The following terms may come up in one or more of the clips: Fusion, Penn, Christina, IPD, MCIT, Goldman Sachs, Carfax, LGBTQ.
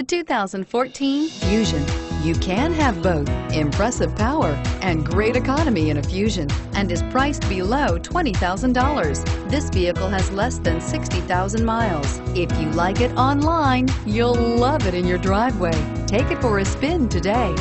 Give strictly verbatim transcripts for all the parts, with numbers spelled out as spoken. The two thousand fourteen Fusion. You can have both impressive power and great economy in a Fusion, and is priced below twenty thousand dollars. This vehicle has less than sixty thousand miles. If you like it online, you'll love it in your driveway. Take it for a spin today.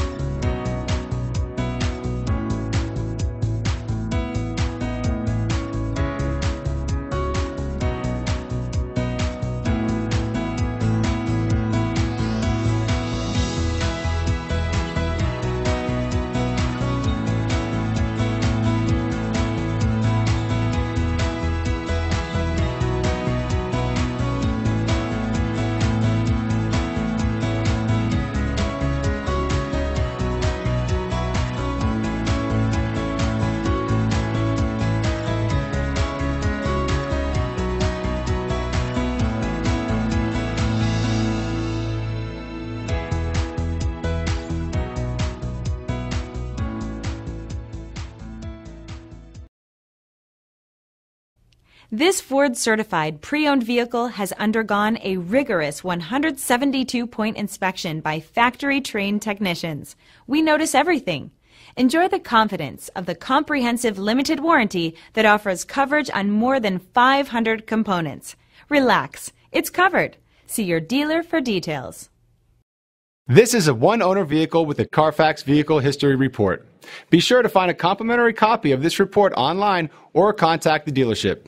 This Ford-certified pre-owned vehicle has undergone a rigorous one hundred seventy-two point inspection by factory-trained technicians. We notice everything. Enjoy the confidence of the comprehensive limited warranty that offers coverage on more than five hundred components. Relax, it's covered. See your dealer for details. This is a one-owner vehicle with a Carfax Vehicle History Report. Be sure to find a complimentary copy of this report online or contact the dealership.